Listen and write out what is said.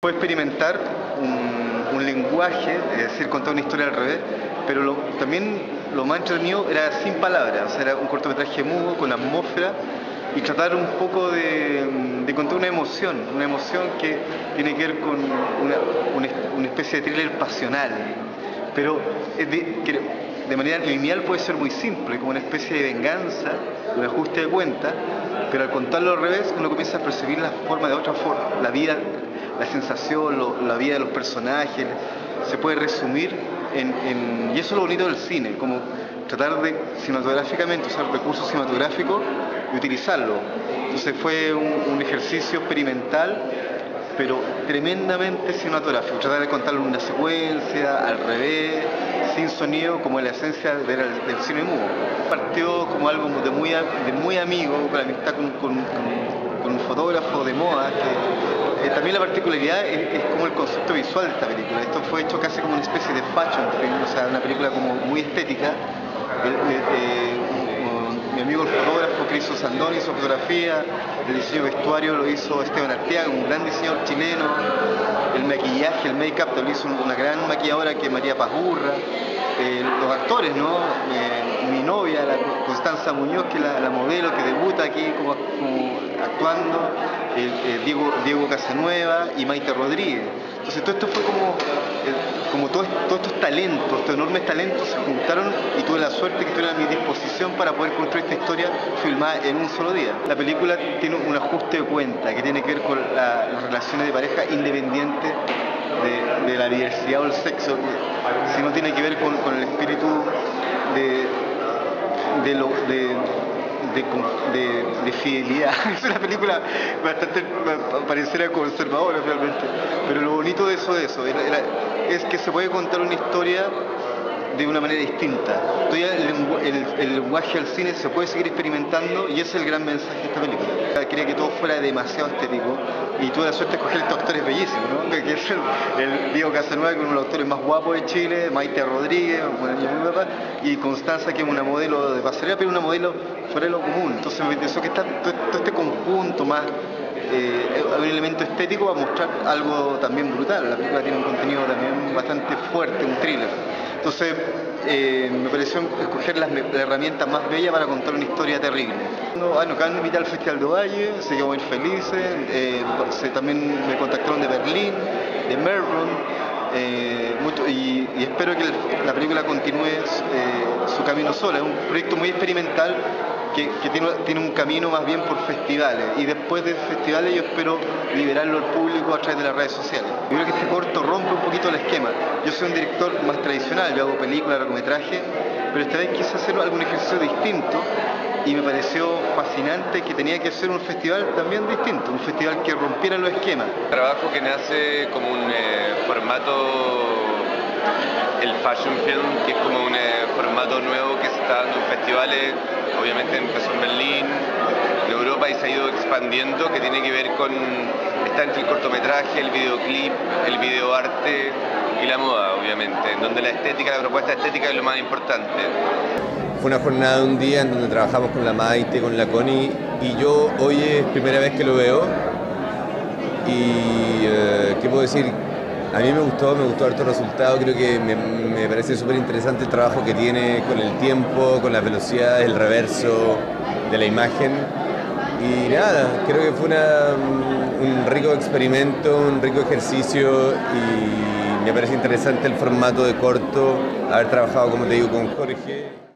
Puedo experimentar un lenguaje, es decir, contar una historia al revés, pero también lo más entretenido era sin palabras, o sea, era un cortometraje mudo, con atmósfera, y tratar un poco de contar una emoción que tiene que ver con una especie de thriller pasional, pero de manera lineal puede ser muy simple, como una especie de venganza, un ajuste de cuenta, pero al contarlo al revés uno comienza a percibir la forma de otra forma, la vida, la sensación, la vida de los personajes, se puede resumir y eso es lo bonito del cine, como tratar de cinematográficamente usar recursos cinematográficos y utilizarlo. Entonces fue un ejercicio experimental, pero tremendamente cinematográfico, tratar de contarlo en una secuencia, al revés, sin sonido, como la esencia del cine mudo. Partió como algo de muy amigo, con amistad con un fotógrafo de moda, también la particularidad es como el concepto visual de esta película. Esto fue hecho casi como una especie de fashion film, o sea, una película como muy estética. Mi amigo el fotógrafo Cristo Sandoni hizo fotografía, el diseño vestuario lo hizo Esteban Arteaga, un gran diseñador chileno, el maquillaje, el make-up lo hizo una gran maquilladora que es María Paz Burra, los actores, ¿no? Mi novia, Constanza Muñoz, que es la modelo que debuta aquí como actuando, Diego Casanueva y Maite Rodríguez. Entonces todo esto fue como todos estos talentos, estos enormes talentos se juntaron y tuve la suerte que estuvieron a mi disposición para poder construir esta historia filmada en un solo día. La película tiene un ajuste de cuenta que tiene que ver con las relaciones de pareja independientes de la diversidad o el sexo, sino tiene que ver con el espíritu de fidelidad. Es una película bastante, pareciera conservadora realmente, pero lo bonito de eso es que se puede contar una historia de una manera distinta. Todavía el lenguaje al cine se puede seguir experimentando y ese es el gran mensaje de esta película. Quería que todo fuera demasiado estético y tuve la suerte de escoger estos actores bellísimos, ¿no? Que es el Diego Casanueva, que es uno de los actores más guapos de Chile, Maite Rodríguez, bueno, y Constanza, que es una modelo de pasarela, pero una modelo fuera de lo común. Entonces me interesó que todo este conjunto más un elemento estético va a mostrar algo también brutal. La película tiene un contenido también bastante fuerte, un thriller. Entonces me pareció escoger la herramienta más bella para contar una historia terrible. Nos acaban de invitar al Festival de Valle, se quedó muy felices, también me contactaron de Berlín, de Melbourne, y espero que la película continúe su camino sola. Es un proyecto muy experimental que tiene un camino más bien por festivales, y después de festivales yo espero liberarlo al público a través de las redes sociales. Yo creo que este corto rompe un poquito el esquema. Yo soy un director más tradicional, yo hago películas, largometraje, pero esta vez quise hacer algún ejercicio distinto y me pareció fascinante que tenía que ser un festival también distinto, un festival que rompiera los esquemas. Trabajo que nace como un formato, el fashion film, que es como un formato nuevo que se está dando en festivales. Obviamente empezó en Berlín, en Europa, y se ha ido expandiendo, que tiene que ver con, está entre el cortometraje, el videoclip, el videoarte y la moda, obviamente, en donde la estética, la propuesta estética es lo más importante. Fue una jornada de un día en donde trabajamos con la Maite, con la Connie, y yo hoy es primera vez que lo veo, y ¿qué puedo decir? A mí me gustó harto el resultado, creo que me parece súper interesante el trabajo que tiene con el tiempo, con las velocidades, el reverso de la imagen. Y nada, creo que fue un rico experimento, un rico ejercicio y me parece interesante el formato de corto, haber trabajado, como te digo, con Jorge.